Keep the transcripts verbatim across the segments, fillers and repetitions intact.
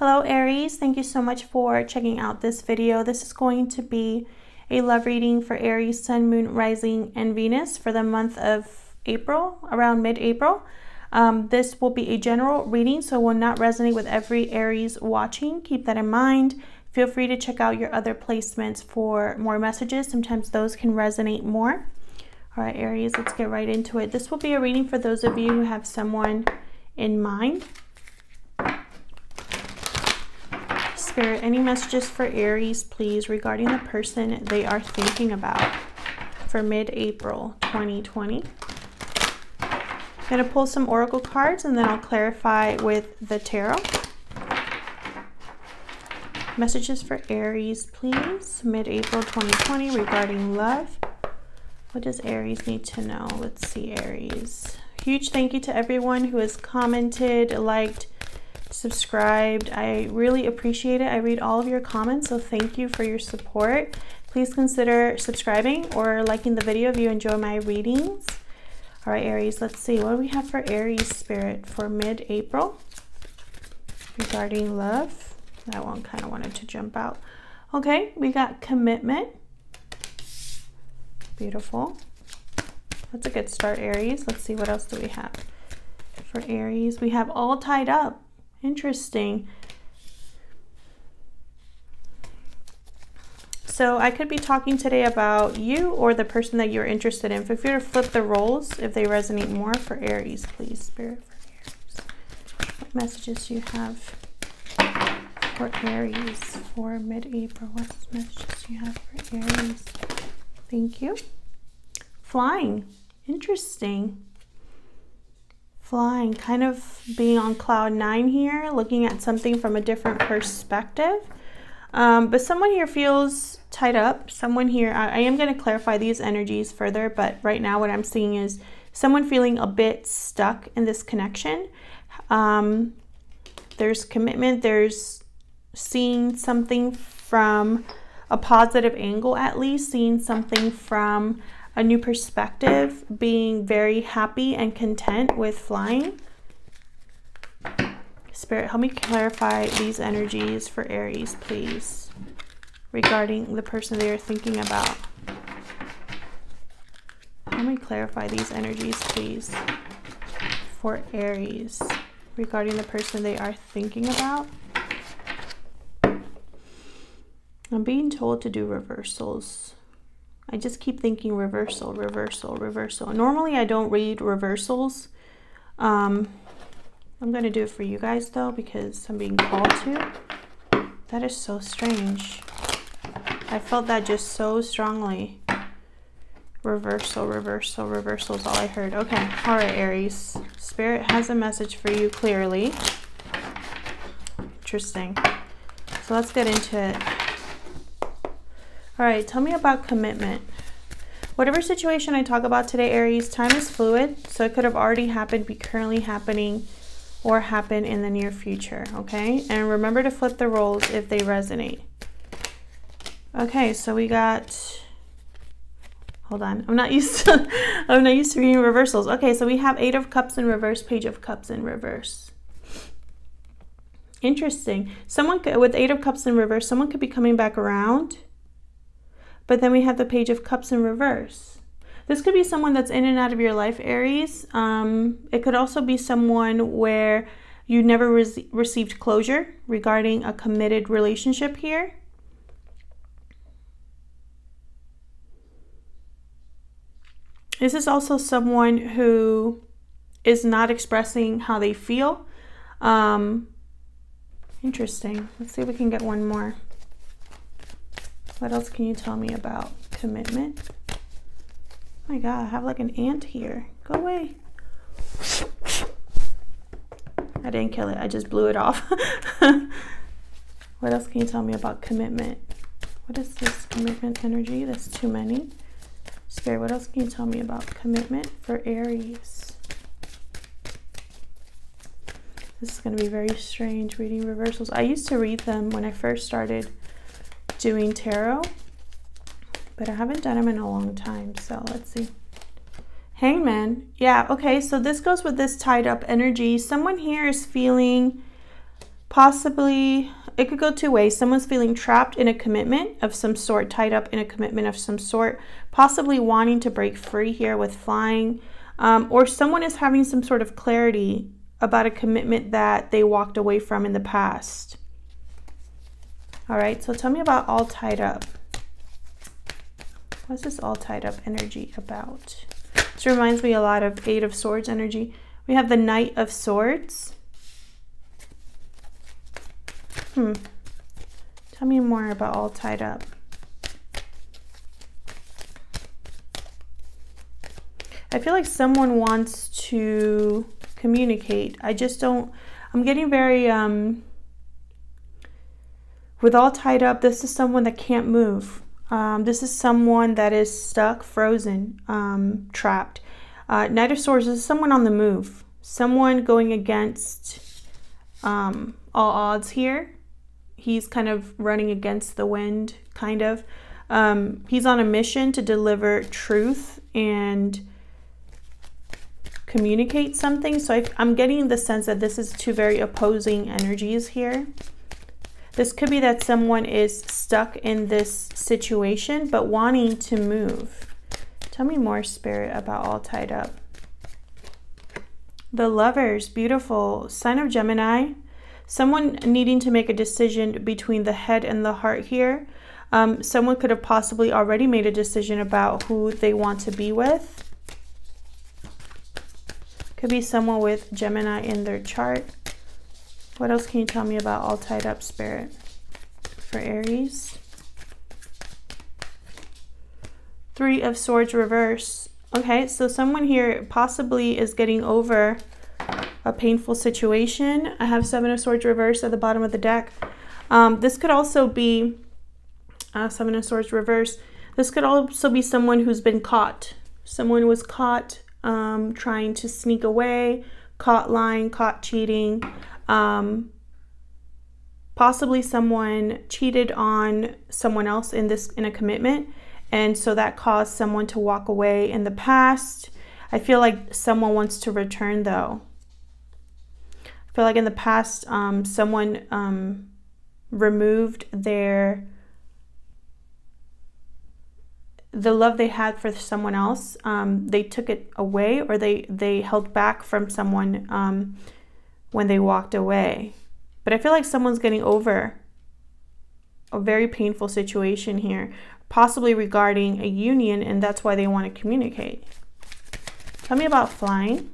Hello Aries, thank you so much for checking out this video. This is going to be a love reading for Aries, Sun, Moon, Rising, and Venus for the month of April, around mid-April. Um, this will be a general reading, so it will not resonate with every Aries watching. Keep that in mind. Feel free to check out your other placements for more messages. Sometimes those can resonate more. All right, Aries, let's get right into it. This will be a reading for those of you who have someone in mind. Spirit, any messages for Aries, please, regarding the person they are thinking about for mid-April twenty twenty. I'm going to pull some oracle cards and then I'll clarify with the tarot. Messages for Aries, please, mid-April twenty twenty, regarding love. What does Aries need to know? Let's see, Aries. Huge thank you to everyone who has commented, liked, subscribed. I really appreciate it. I read all of your comments, so thank you for your support. Please consider subscribing or liking the video if you enjoy my readings. All right, Aries, let's see. What do we have for Aries, Spirit, for mid-April regarding love? That one kind of wanted to jump out. Okay, we got commitment. Beautiful. That's a good start, Aries. Let's see, what else do we have for Aries? We have all tied up. Interesting. So I could be talking today about you or the person that you're interested in. Feel free to flip the roles if they resonate more for Aries, please. Spirit, for Aries. What messages do you have for Aries for mid-April? What messages do you have for Aries? Thank you. Flying. Interesting. Flying. Kind of being on cloud nine here, looking at something from a different perspective. Um, but someone here feels tied up. Someone here, I, I am going to clarify these energies further, but right now what I'm seeing is someone feeling a bit stuck in this connection. Um, there's commitment, there's seeing something from a positive angle at least, seeing something from a new perspective, being very happy and content with flying. Spirit, help me clarify these energies for Aries, please, regarding the person they are thinking about. Help me clarify these energies, please, for Aries, regarding the person they are thinking about. I'm being told to do reversals. I just keep thinking reversal, reversal, reversal. Normally, I don't read reversals. Um... I'm going to do it for you guys, though, because I'm being called to. That is so strange. I felt that just so strongly. Reversal, reversal, reversal is all I heard. Okay. All right, Aries. Spirit has a message for you, clearly. Interesting. So let's get into it. All right. Tell me about commitment. Whatever situation I talk about today, Aries, time is fluid. So it could have already happened, be currently happening, or happen in the near future, okay? And remember to flip the roles if they resonate. Okay, so we got, hold on, I'm not used to, I'm not used to reading reversals. Okay, so we have Eight of Cups in reverse, Page of Cups in reverse. Interesting. Someone could, with Eight of Cups in reverse, someone could be coming back around, but then we have the Page of Cups in reverse. This could be someone that's in and out of your life, Aries. Um, it could also be someone where you never re received closure regarding a committed relationship here. This is also someone who is not expressing how they feel. Um, interesting. Let's see if we can get one more. What else can you tell me about commitment? Oh my God, I have like an ant here. Go away. I didn't kill it. I just blew it off. What else can you tell me about commitment? What is this commitment energy? That's too many. Spirit, what else can you tell me about commitment for Aries? This is going to be very strange, reading reversals. I used to read them when I first started doing tarot, but I haven't done them in a long time, so let's see. Hangman, yeah, okay, so this goes with this tied up energy. Someone here is feeling Possibly, it could go two ways. Someone's feeling trapped in a commitment of some sort, tied up in a commitment of some sort, possibly wanting to break free here with flying. Um, or someone is having some sort of clarity about a commitment that they walked away from in the past. All right, so tell me about all tied up. What's this all tied up energy about? This reminds me a lot of Eight of Swords energy. We have the Knight of Swords. Hmm. Tell me more about all tied up. I feel like someone wants to communicate. I just don't, I'm getting very, um, with all tied up, this is someone that can't move. Um, this is someone that is stuck, frozen, um, trapped. Uh, Knight of Swords is someone on the move. Someone going against um, all odds here. He's kind of running against the wind, kind of. Um, he's on a mission to deliver truth and communicate something. So I, I'm getting the sense that this is two very opposing energies here. This could be that someone is stuck in this situation, but wanting to move. Tell me more, Spirit, about all tied up. The Lovers, beautiful. Sign of Gemini. Someone needing to make a decision between the head and the heart here. Um, someone could have possibly already made a decision about who they want to be with. Could be someone with Gemini in their chart. What else can you tell me about all tied up, Spirit, for Aries? Three of Swords reverse. Okay, so someone here possibly is getting over a painful situation. I have Seven of Swords reverse at the bottom of the deck. Um, this could also be uh, Seven of Swords reverse. This could also be someone who's been caught. Someone was caught um trying to sneak away, caught lying, caught cheating. Um possibly someone cheated on someone else in this in a commitment, and so that caused someone to walk away in the past. I feel like someone wants to return though. I feel like in the past um someone um removed their the love they had for someone else. Um, they took it away, or they, they held back from someone um, when they walked away. But I feel like someone's getting over a very painful situation here, possibly regarding a union, and that's why they want to communicate. Tell me about flying.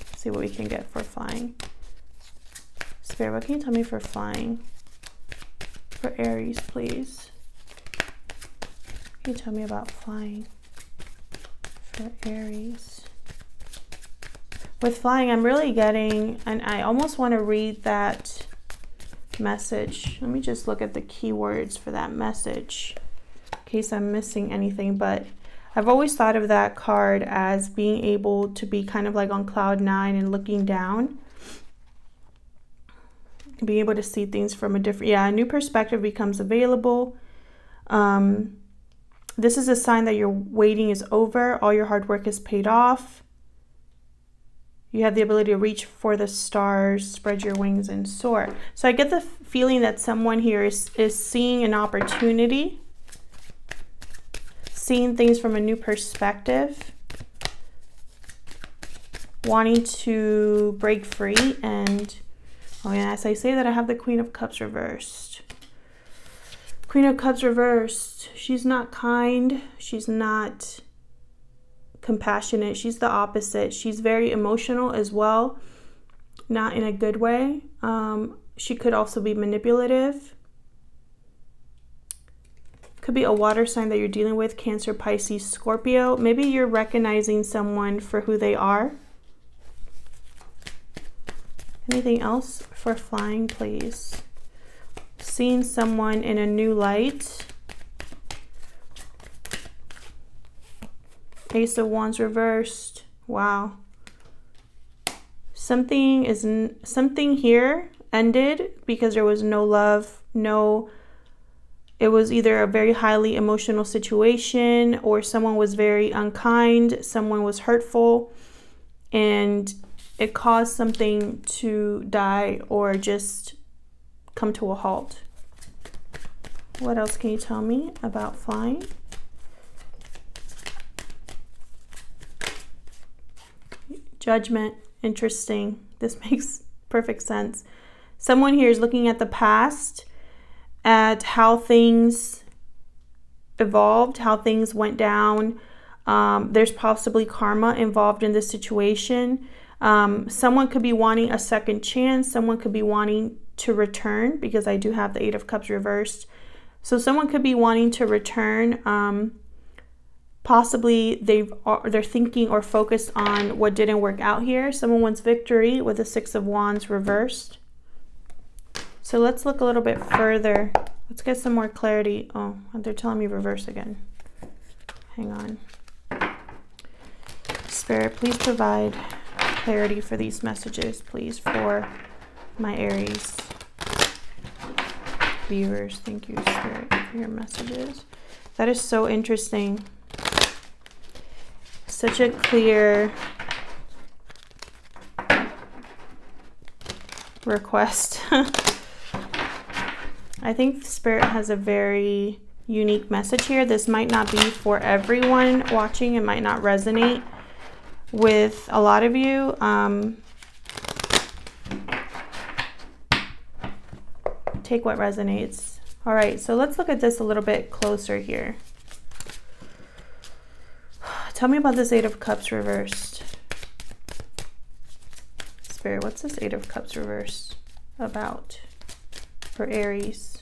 Let's see what we can get for flying. Spirit, what can you tell me for flying? For Aries, please. You tell me about flying for Aries. With flying, I'm really getting, and I almost want to read that message. Let me just look at the keywords for that message in case I'm missing anything. But I've always thought of that card as being able to be kind of like on cloud nine and looking down. Being able to see things from a different, yeah, a new perspective becomes available. Um, This is a sign that your waiting is over. All your hard work is paid off. You have the ability to reach for the stars, spread your wings, and soar. So I get the feeling that someone here is, is seeing an opportunity, seeing things from a new perspective, wanting to break free. And oh yeah, as I say that, I have the Queen of Cups reversed. Queen of Cups reversed. She's not kind. She's not compassionate. She's the opposite. She's very emotional as well, not in a good way. Um, she could also be manipulative. Could be a water sign that you're dealing with, Cancer, Pisces, Scorpio. Maybe you're recognizing someone for who they are. Anything else for flying, please? Seeing someone in a new light. Ace of Wands reversed. Wow. Something is n something here ended because there was no love, no. It was either a very highly emotional situation, or someone was very unkind, someone was hurtful, and it caused something to die or just come to a halt. What else can you tell me about flying? Judgment, interesting. This makes perfect sense. Someone here is looking at the past, at how things evolved, how things went down. Um, there's possibly karma involved in this situation. Um, someone could be wanting a second chance. Someone could be wanting to return, because I do have the Eight of Cups reversed. So someone could be wanting to return. Um, possibly they've, they're thinking or focused on what didn't work out here. Someone wants victory with the Six of Wands reversed. So let's look a little bit further. Let's get some more clarity. Oh, they're telling me reverse again. Hang on. Spirit, please provide clarity for these messages, please, for my Aries viewers. Thank you, Spirit, for your messages. That is so interesting. Such a clear request. I think Spirit has a very unique message here. This might not be for everyone watching. It might not resonate with a lot of you. Um, take what resonates. All right, so let's look at this a little bit closer here. Tell me about this Eight of Cups reversed. Spirit, what's this Eight of Cups reversed about for Aries?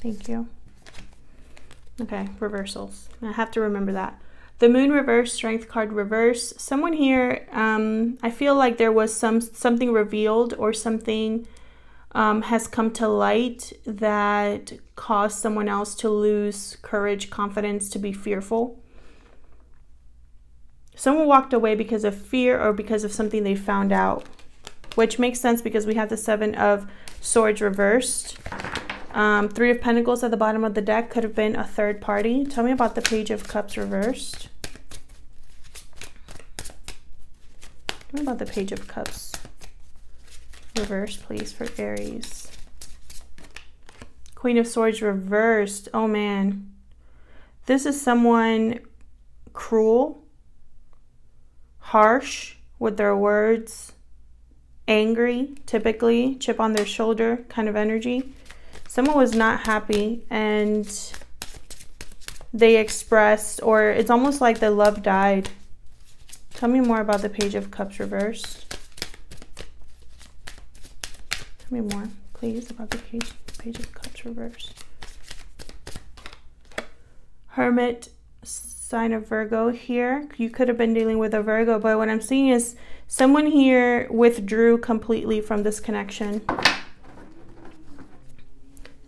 Thank you. Okay, reversals. I have to remember that. The Moon reversed, Strength card reversed. Someone here, um, I feel like there was some something revealed, or something um, has come to light that caused someone else to lose courage, confidence, to be fearful. Someone walked away because of fear or because of something they found out, which makes sense because we have the Seven of Swords reversed. Um, three of Pentacles at the bottom of the deck could have been a third party. Tell me about the Page of Cups reversed. Tell me about the Page of Cups reversed, please, for Aries. Queen of Swords reversed. Oh, man. This is someone cruel, harsh with their words, angry, typically, chip on their shoulder kind of energy. Someone was not happy and they expressed, or it's almost like the love died. Tell me more about the Page of Cups reversed. Tell me more, please, about the Page, page of Cups reversed. Hermit, sign of Virgo here. You could have been dealing with a Virgo, but what I'm seeing is someone here withdrew completely from this connection.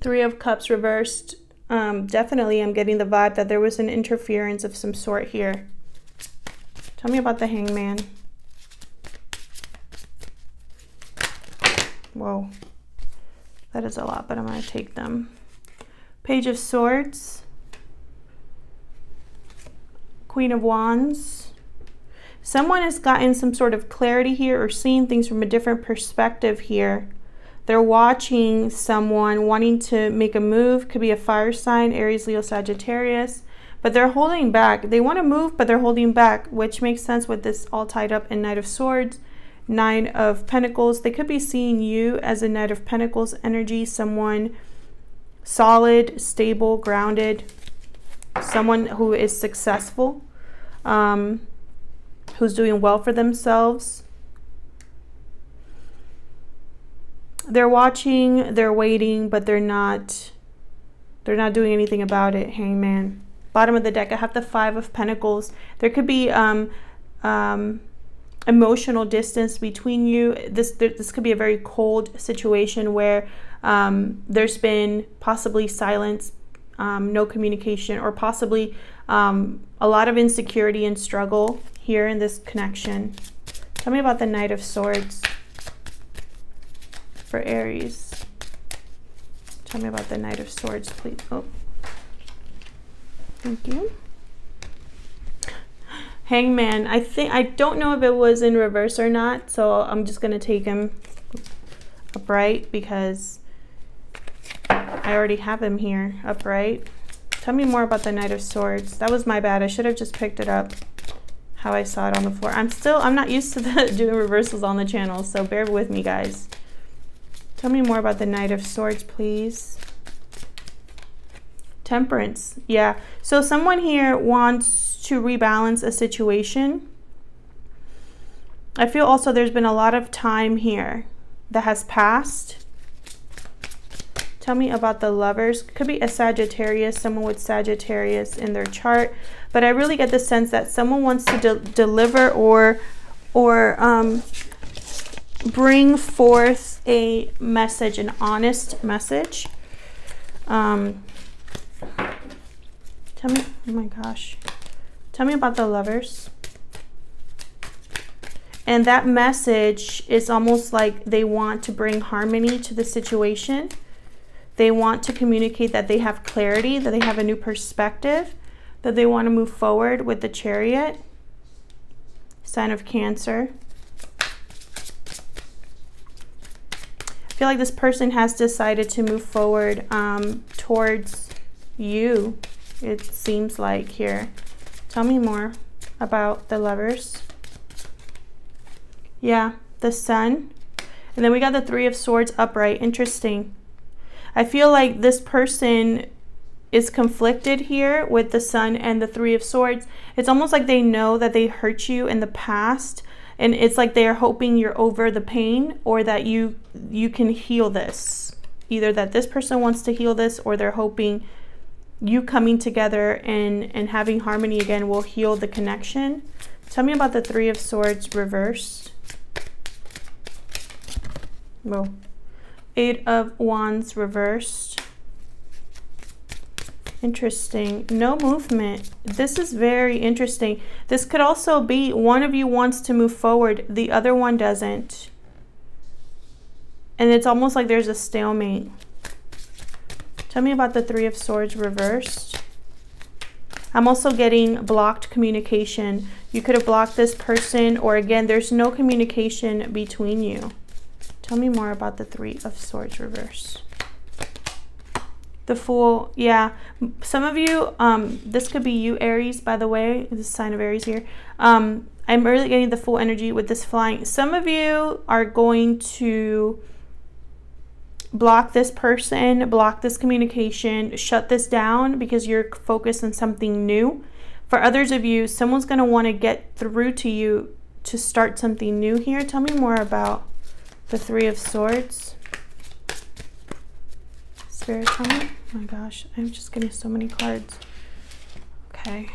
Three of Cups reversed. Um, definitely, I'm getting the vibe that there was an interference of some sort here. Tell me about the Hangman. Whoa. That is a lot, but I'm going to take them. Page of Swords. Queen of Wands. Someone has gotten some sort of clarity here, or seeing things from a different perspective here. They're watching someone wanting to make a move. Could be a fire sign, Aries, Leo, Sagittarius. But they're holding back. They want to move, but they're holding back, which makes sense with this all tied up in Knight of Swords, Nine of Pentacles. They could be seeing you as a Knight of Pentacles energy, someone solid, stable, grounded, someone who is successful, um, who's doing well for themselves. They're watching, they're waiting, but they're not they're not doing anything about it. Hangman. Bottom of the deck, I have the Five of Pentacles. There could be um, um, emotional distance between you. This, this could be a very cold situation where um, there's been possibly silence, um, no communication, or possibly um, a lot of insecurity and struggle here in this connection. Tell me about the Knight of Swords for Aries. Tell me about the Knight of Swords, please. Oh, thank you. Hangman. I think I don't know if it was in reverse or not, so I'm just gonna take him. upright because I already have him here upright. Tell me more about the Knight of Swords. That was my bad. I should have just picked it up how I saw it on the floor. I'm still, I'm not used to the, doing reversals on the channel, so bear with me, guys. Tell me more about the Knight of Swords, please. Temperance, yeah. So someone here wants to rebalance a situation. I feel also there's been a lot of time here that has passed. Tell me about the Lovers. Could be a Sagittarius, someone with Sagittarius in their chart. But I really get the sense that someone wants to de deliver or, or um, bring forth a message, an honest message. Um, tell me, oh my gosh. Tell me about the Lovers. And that message is almost like they want to bring harmony to the situation. They want to communicate that they have clarity, that they have a new perspective, that they want to move forward with the Chariot. Sign of Cancer. I feel like this person has decided to move forward um, towards you, it seems like here. Tell me more about the Lovers. Yeah, the Sun. And then we got the Three of Swords upright. Interesting. I feel like this person is conflicted here with the Sun and the Three of Swords. It's almost like they know that they hurt you in the past, and it's like they are hoping you're over the pain, or that you you can heal this. Either that this person wants to heal this, or they're hoping you coming together and, and having harmony again will heal the connection. Tell me about the Three of Swords reversed. Whoa. Eight of Wands reversed. Interesting. No movement. This is very interesting. This could also be one of you wants to move forward, the other one doesn't. And it's almost like there's a stalemate. Tell me about the Three of Swords reversed. I'm also getting blocked communication. You could have blocked this person, or again, there's no communication between you. Tell me more about the Three of Swords reverse. The Fool, yeah. Some of you, um, this could be you, Aries, by the way. This is a sign of Aries here. Um, I'm really getting the Fool energy with this flying. Some of you are going to block this person, block this communication, shut this down because you're focused on something new. For others of you, someone's going to want to get through to you to start something new here. Tell me more about the Three of Swords. Spirit, tell me. Oh my gosh, I'm just getting so many cards. Okay.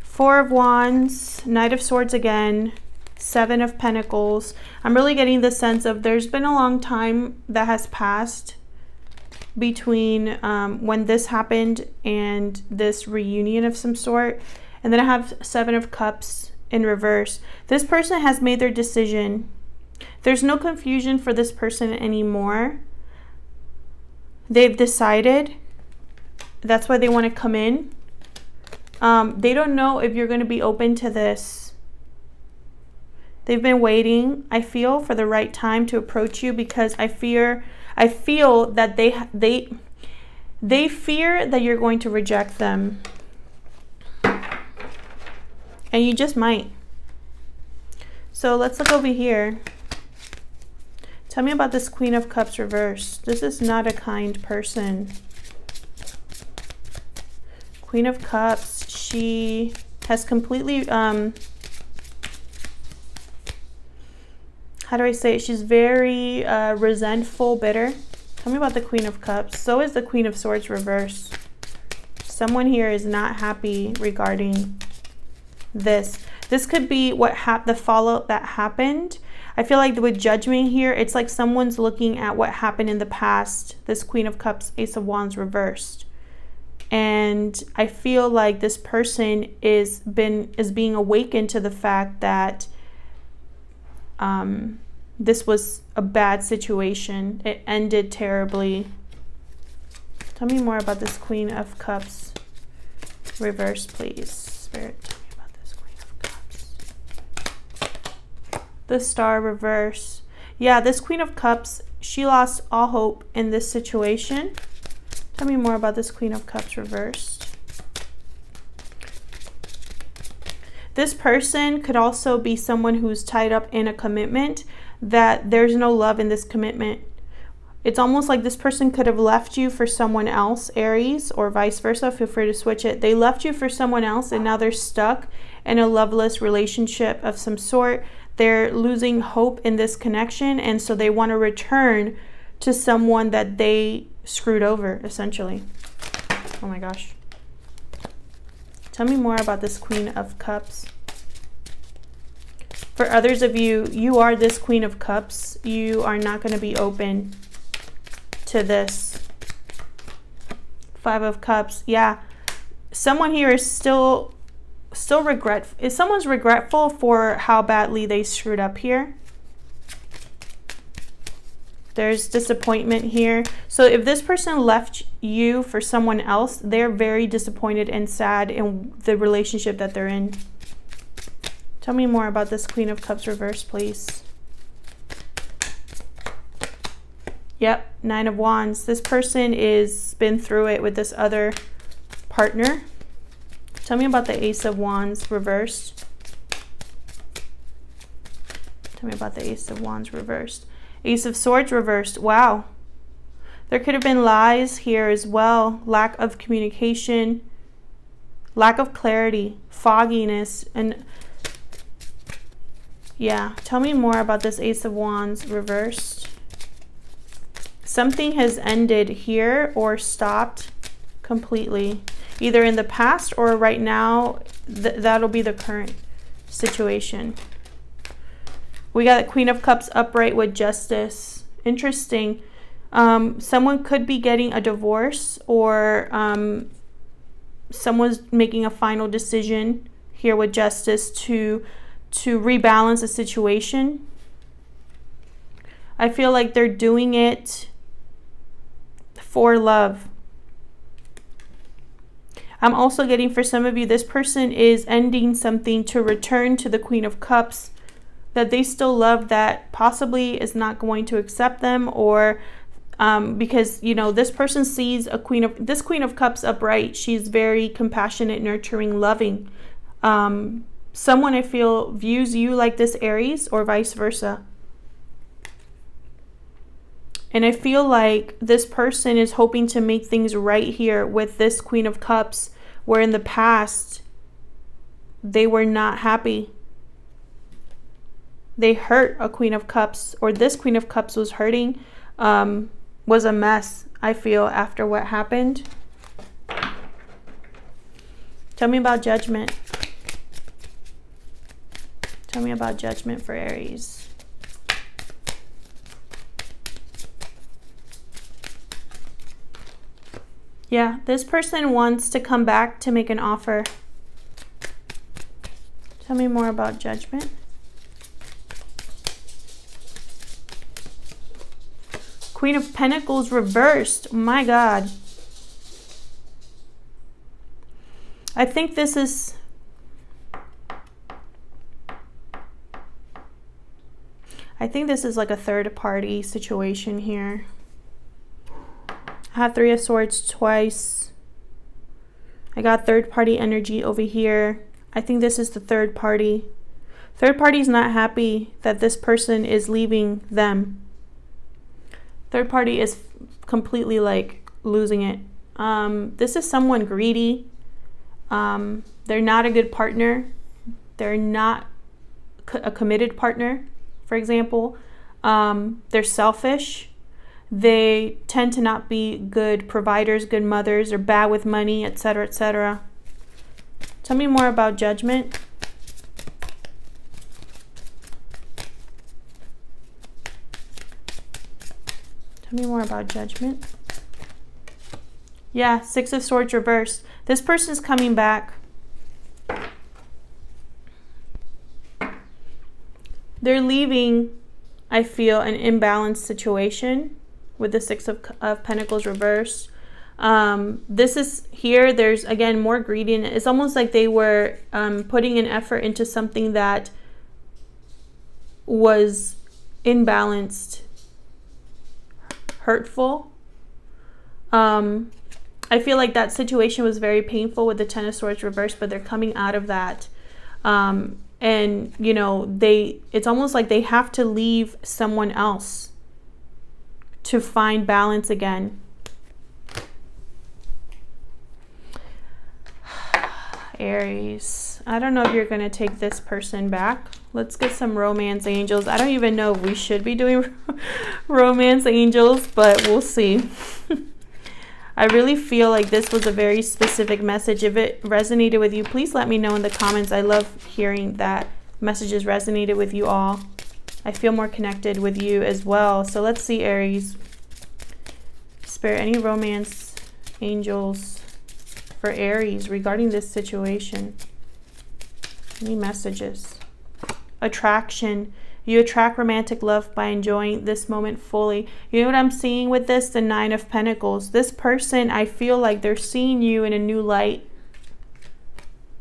Four of Wands, Knight of Swords again, Seven of Pentacles. I'm really getting the sense of there's been a long time that has passed between um, when this happened and this reunion of some sort. And then I have Seven of Cups in reverse. This person has made their decision. There's no confusion for this person anymore. They've decided. That's why they want to come in. Um, they don't know if you're going to be open to this. They've been waiting, I feel, for the right time to approach you, because I fear, I feel that they they they fear that you're going to reject them, and you just might. So let's look over here. Tell me about this Queen of Cups reversed. This is not a kind person. Queen of Cups, she has completely, um, how do I say it? She's very uh, resentful, bitter. Tell me about the Queen of Cups. So is the Queen of Swords reversed. Someone here is not happy regarding this. This could be what hap the fallout that happened. I feel like with judgment here, it's like someone's looking at what happened in the past. This Queen of Cups, Ace of Wands reversed. And I feel like this person is, been, is being awakened to the fact that um, this was a bad situation. It ended terribly. Tell me more about this Queen of Cups reversed, please, Spirit. The Star reverse. Yeah, this Queen of Cups, she lost all hope in this situation. Tell me more about this Queen of Cups reversed. This person could also be someone who's tied up in a commitment that there's no love in this commitment. It's almost like this person could have left you for someone else, Aries, or vice versa. Feel free to switch it. They left you for someone else and now they're stuck in a loveless relationship of some sort. They're losing hope in this connection, and so they want to return to someone that they screwed over, essentially. Oh my gosh. Tell me more about this Queen of Cups. For others of you, you are this Queen of Cups. You are not going to be open to this. Five of Cups. Yeah. Someone here is still... still regret is someone's regretful for how badly they screwed up here. There's disappointment here. So if this person left you for someone else, they're very disappointed and sad in the relationship that they're in. Tell me more about this Queen of Cups reverse, please. Yep, Nine of Wands. This person is been through it with this other partner. Tell me about the Ace of Wands reversed. Tell me about the Ace of Wands reversed. Ace of Swords reversed. Wow. There could have been lies here as well. Lack of communication. Lack of clarity. Fogginess. And yeah. Tell me more about this Ace of Wands reversed. Something has ended here or stopped completely. Either in the past or right now, th that'll be the current situation. We got the Queen of Cups upright with Justice. Interesting. Um, someone could be getting a divorce, or um, someone's making a final decision here with Justice to, to rebalance a situation. I feel like they're doing it for love. I'm also getting, for some of you, this person is ending something to return to the Queen of Cups that they still love, that possibly is not going to accept them, or um, because, you know, this person sees a Queen of, this Queen of Cups upright. She's very compassionate, nurturing, loving. Um, someone, I feel, views you like this, Aries, or vice versa. And I feel like this person is hoping to make things right here with this Queen of Cups, where in the past they were not happy. They hurt a Queen of Cups, or this Queen of Cups was hurting, um, was a mess, I feel, after what happened. Tell me about judgment. Tell me about judgment for Aries. Yeah, this person wants to come back to make an offer. Tell me more about judgment. Queen of Pentacles reversed. My God. I think this is... I think this is like a third party situation here. I had Three of Swords twice. I got third party energy over here. I think this is the third party. Third party is not happy that this person is leaving them. Third party is completely like losing it. Um, this is someone greedy. Um, they're not a good partner. They're not a committed partner, for example. Um, they're selfish. They tend to not be good providers, good mothers, or bad with money, et cetera, et cetera. Tell me more about judgment. Tell me more about judgment. Yeah, Six of Swords reversed. This person's coming back. They're leaving, I feel, an imbalanced situation. With the Six of, of Pentacles reversed. Um, this is here. There's, again, more greediness. It's almost like they were um, putting an effort into something that was imbalanced, hurtful. Um, I feel like that situation was very painful with the Ten of Swords reversed, but they're coming out of that. Um, and, you know, they it's almost like they have to leave someone else to find balance again. Aries, I don't know if you're going to take this person back. Let's get some romance angels. I don't even know if we should be doing romance angels, but we'll see. I really feel like this was a very specific message. If it resonated with you, please let me know in the comments. I love hearing that messages resonated with you all. I feel more connected with you as well. So let's see, Aries. Spirit, any romance angels for Aries regarding this situation? Any messages? Attraction. You attract romantic love by enjoying this moment fully. You know what I'm seeing with this? The Nine of Pentacles. This person, I feel like they're seeing you in a new light.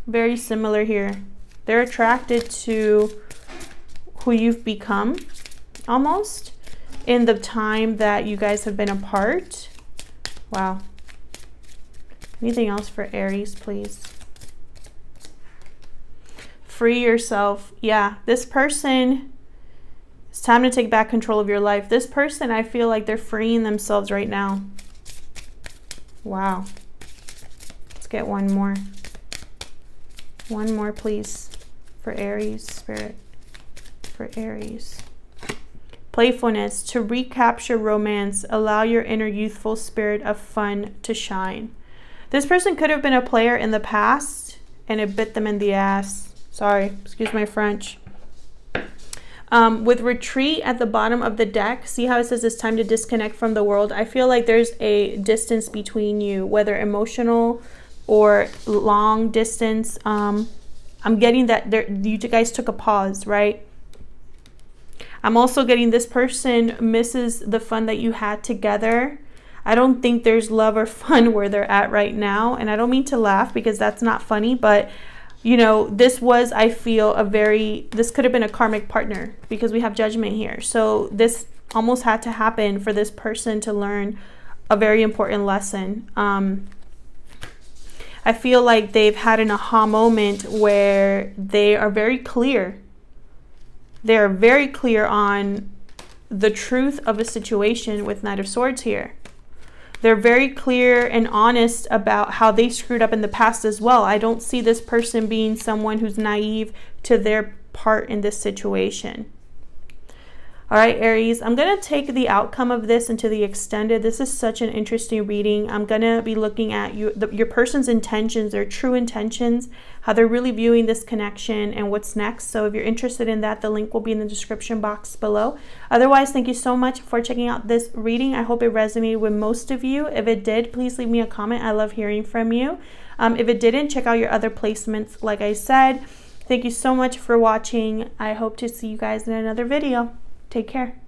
Very similar here. They're attracted to who you've become, almost, in the time that you guys have been apart. Wow. Anything else for Aries, please? Free yourself. Yeah, this person, it's time to take back control of your life. This person, I feel like they're freeing themselves right now. Wow. Let's get one more. One more, please, for Aries, Spirit. For Aries. Playfulness. To recapture romance, allow your inner youthful spirit of fun to shine. This person could have been a player in the past, and it bit them in the ass. Sorry, excuse my French. Um, with retreat at the bottom of the deck, see how it says it's time to disconnect from the world? I feel like there's a distance between you, whether emotional or long distance. Um, I'm getting that there, you guys took a pause, right? I'm also getting this person misses the fun that you had together. I don't think there's love or fun where they're at right now. And I don't mean to laugh because that's not funny. But, you know, this was, I feel, a very, this could have been a karmic partner because we have judgment here. So this almost had to happen for this person to learn a very important lesson. Um, I feel like they've had an aha moment where they are very clear. They are very clear on the truth of a situation with Knight of Swords here. They're very clear and honest about how they screwed up in the past as well. I don't see this person being someone who's naive to their part in this situation. All right, Aries, I'm going to take the outcome of this into the extended. This is such an interesting reading. I'm going to be looking at you, the, your person's intentions, their true intentions, how they're really viewing this connection and what's next. So if you're interested in that, the link will be in the description box below. Otherwise, thank you so much for checking out this reading. I hope it resonated with most of you. If it did, please leave me a comment. I love hearing from you. Um, if it didn't, check out your other placements, like I said. Thank you so much for watching. I hope to see you guys in another video. Take care.